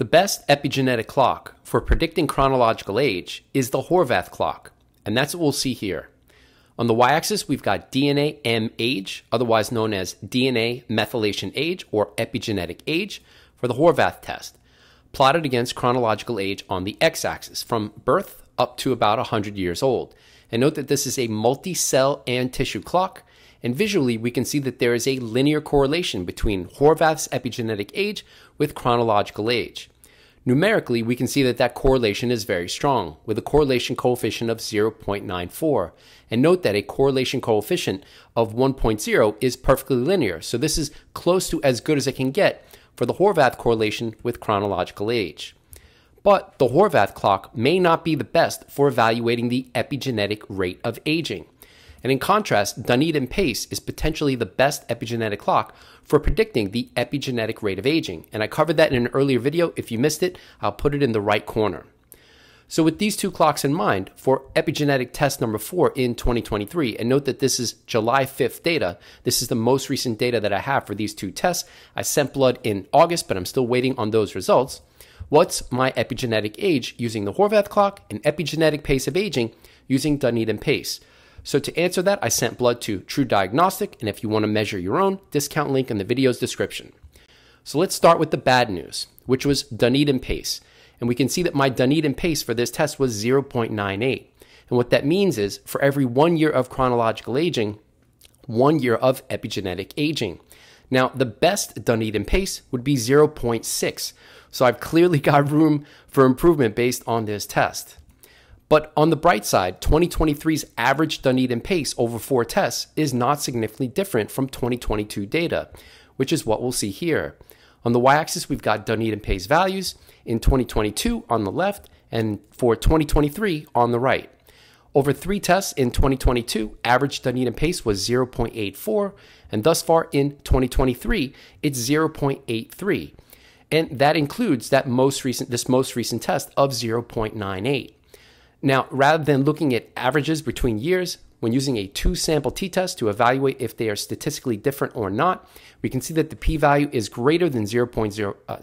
The best epigenetic clock for predicting chronological age is the Horvath clock, and that's what we'll see here. On the y-axis, we've got DNAm age, otherwise known as DNA methylation age or epigenetic age for the Horvath test, plotted against chronological age on the x-axis from birth up to about 100 years old. And note that this is a multi-cell and tissue clock, and visually we can see that there is a linear correlation between Horvath's epigenetic age with chronological age. Numerically, we can see that that correlation is very strong, with a correlation coefficient of 0.94. And note that a correlation coefficient of 1.0 is perfectly linear, so this is close to as good as it can get for the Horvath correlation with chronological age. But the Horvath clock may not be the best for evaluating the epigenetic rate of aging. And in contrast, DunedinPACE is potentially the best epigenetic clock for predicting the epigenetic rate of aging. And I covered that in an earlier video. If you missed it, I'll put it in the right corner. So with these two clocks in mind, for epigenetic test number 4 in 2023, and note that this is July 5th data, this is the most recent data that I have for these two tests. I sent blood in August, but I'm still waiting on those results. What's my epigenetic age using the Horvath clock and epigenetic pace of aging using DunedinPACE? So to answer that, I sent blood to True Diagnostic, and if you want to measure your own, discount link in the video's description. So let's start with the bad news, which was DunedinPACE. And we can see that my DunedinPACE for this test was 0.98. And what that means is for every 1 year of chronological aging, 1 year of epigenetic aging. Now, the best DunedinPACE would be 0.6. So I've clearly got room for improvement based on this test. But on the bright side, 2023's average DunedinPACE over 4 tests is not significantly different from 2022 data, which is what we'll see here. On the y-axis, we've got DunedinPACE values in 2022 on the left and for 2023 on the right. Over 3 tests in 2022, average DunedinPACE was 0.84, and thus far in 2023, it's 0.83. And that includes this most recent test of 0.98. Now, rather than looking at averages between years, when using a 2-sample t-test to evaluate if they are statistically different or not, we can see that the p-value is greater than 0.05 at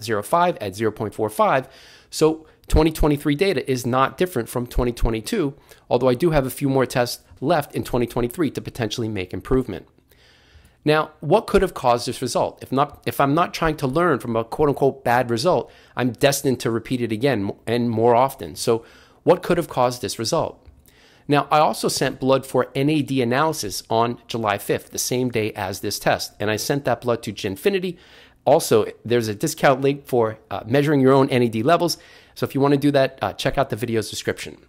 0.45, so 2023 data is not different from 2022, although I do have a few more tests left in 2023 to potentially make improvement. Now, what could have caused this result? If I'm not trying to learn from a quote-unquote bad result, I'm destined to repeat it again and more often. So what could have caused this result? Now, I also sent blood for NAD analysis on July 5th, the same day as this test, and I sent that blood to Jinfiniti. Also, there's a discount link for measuring your own NAD levels, so if you want to do that, check out the video's description.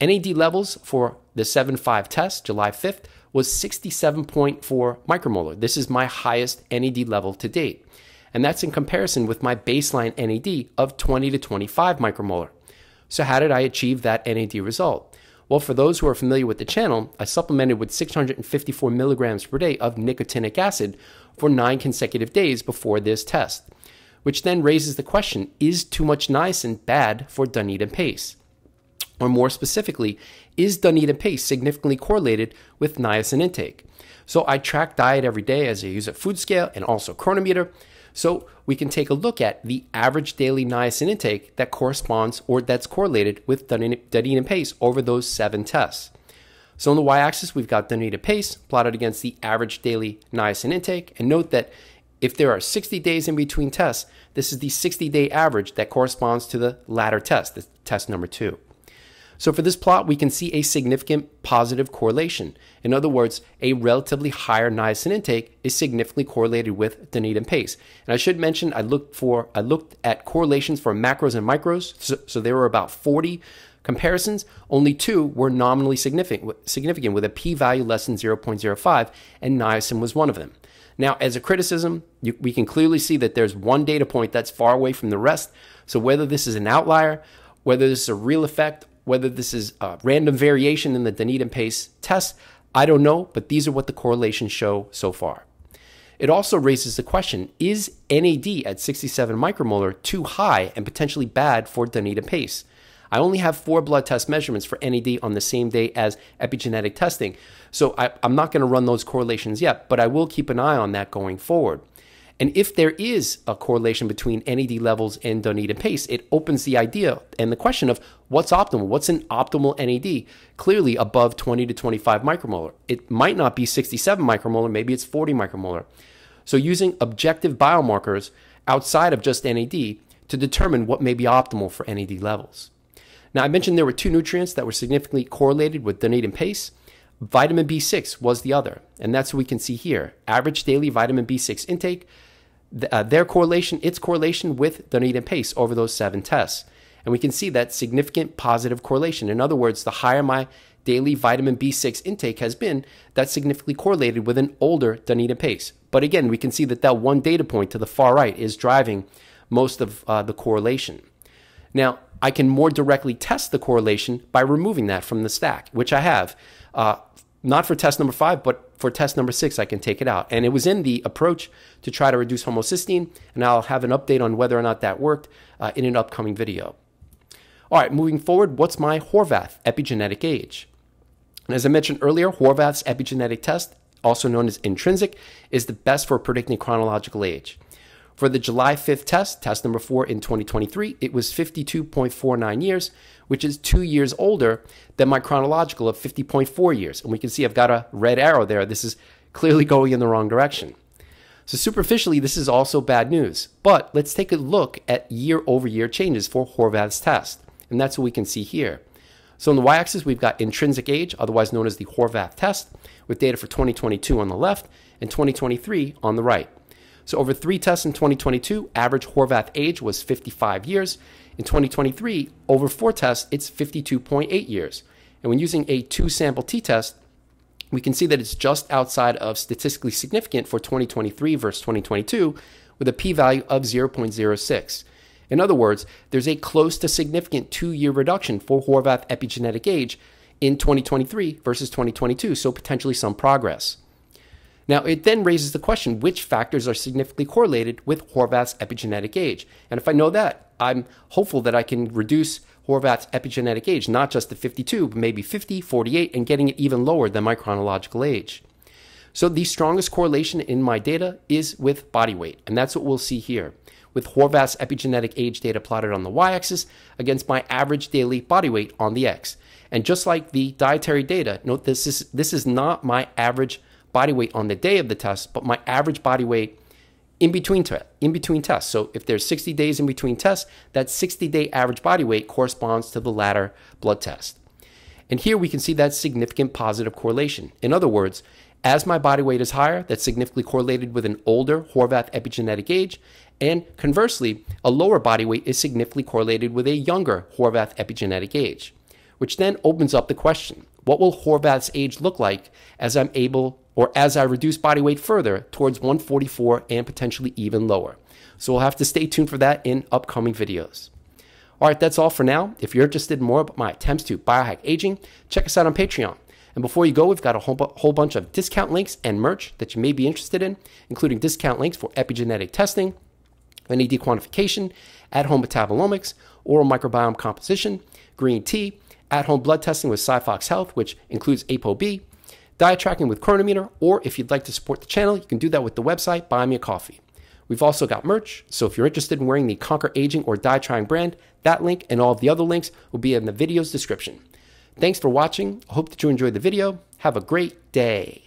NAD levels for the 7.5 test, July 5th, was 67.4 micromolar. This is my highest NAD level to date, and that's in comparison with my baseline NAD of 20 to 25 micromolar. So how did I achieve that NAD result? Well, for those who are familiar with the channel, I supplemented with 654 milligrams per day of nicotinic acid for 9 consecutive days before this test, which then raises the question, is too much niacin bad for DunedinPACE? Or more specifically, is DunedinPACE significantly correlated with niacin intake? So I track diet every day as I use a food scale and also chronometer. So we can take a look at the average daily niacin intake that corresponds or that's correlated with DunedinPACE over those 7 tests. So on the y-axis, we've got DunedinPACE plotted against the average daily niacin intake. And note that if there are 60 days in between tests, this is the 60-day average that corresponds to the latter test, the test number 2. So for this plot, we can see a significant positive correlation. In other words, a relatively higher niacin intake is significantly correlated with DunedinPACE. And I should mention, I looked at correlations for macros and micros, so there were about 40 comparisons. Only 2 were nominally significant with a p-value less than 0.05, and niacin was one of them. Now, as a criticism, we can clearly see that there's one data point that's far away from the rest. So whether this is an outlier, whether this is a real effect, whether this is a random variation in the DunedinPACE test, I don't know, but these are what the correlations show so far. It also raises the question, is NAD at 67 micromolar too high and potentially bad for DunedinPACE? I only have 4 blood test measurements for NAD on the same day as epigenetic testing, so I'm not going to run those correlations yet, but I will keep an eye on that going forward. And if there is a correlation between NAD levels and DunedinPACE, it opens the idea and the question of what's optimal. What's an optimal NAD? Clearly above 20 to 25 micromolar. It might not be 67 micromolar, maybe it's 40 micromolar. So using objective biomarkers outside of just NAD to determine what may be optimal for NAD levels. Now, I mentioned there were two nutrients that were significantly correlated with DunedinPACE. Vitamin B6 was the other, and that's what we can see here. Average daily vitamin B6 intake, its correlation with DunedinPACE over those 7 tests. And we can see that significant positive correlation. In other words, the higher my daily vitamin B6 intake has been, that's significantly correlated with an older DunedinPACE. But again, we can see that that one data point to the far right is driving most of the correlation. Now, I can more directly test the correlation by removing that from the stack, which I have. Not for test number 5, but for test number 6, I can take it out. And it was in the approach to try to reduce homocysteine, and I'll have an update on whether or not that worked in an upcoming video. All right, moving forward, what's my Horvath epigenetic age? And as I mentioned earlier, Horvath's epigenetic test, also known as intrinsic, is the best for predicting chronological age. For the July 5th test, test number 4 in 2023, it was 52.49 years, which is 2 years older than my chronological of 50.4 years. And we can see I've got a red arrow there. This is clearly going in the wrong direction. So superficially, this is also bad news. But let's take a look at year-over-year changes for Horvath's test. And that's what we can see here. So on the y-axis, we've got intrinsic age, otherwise known as the Horvath test, with data for 2022 on the left and 2023 on the right. So over 3 tests in 2022, average Horvath age was 55 years. In 2023, over 4 tests, it's 52.8 years. And when using a 2-sample t-test, we can see that it's just outside of statistically significant for 2023 versus 2022 with a p-value of 0.06. In other words, there's a close to significant 2-year reduction for Horvath epigenetic age in 2023 versus 2022, so potentially some progress. Now, it then raises the question, which factors are significantly correlated with Horvath's epigenetic age? And if I know that, I'm hopeful that I can reduce Horvath's epigenetic age, not just to 52, but maybe 50, 48, and getting it even lower than my chronological age. So the strongest correlation in my data is with body weight, and that's what we'll see here, with Horvath's epigenetic age data plotted on the y-axis against my average daily body weight on the x. And just like the dietary data, note this is not my average body weight on the day of the test, but my average body weight in between tests. So if there's 60 days in between tests, that 60-day average body weight corresponds to the latter blood test. And here we can see that significant positive correlation. In other words, as my body weight is higher, that's significantly correlated with an older Horvath epigenetic age, and conversely, a lower body weight is significantly correlated with a younger Horvath epigenetic age, which then opens up the question, what will Horvath's age look like as I reduce body weight further towards 144 and potentially even lower? So we'll have to stay tuned for that in upcoming videos. All right, that's all for now. If you're interested in more about my attempts to biohack aging, check us out on Patreon. And before you go, we've got a whole bunch of discount links and merch that you may be interested in, including discount links for epigenetic testing, NAD quantification, at-home metabolomics, oral microbiome composition, green tea, at-home blood testing with SiPhox Health, which includes ApoB, diet tracking with chronometer, or if you'd like to support the channel, you can do that with the website, Buy Me a Coffee. We've also got merch, so if you're interested in wearing the Conquer Aging or Die Trying brand, that link and all of the other links will be in the video's description. Thanks for watching. I hope that you enjoyed the video. Have a great day.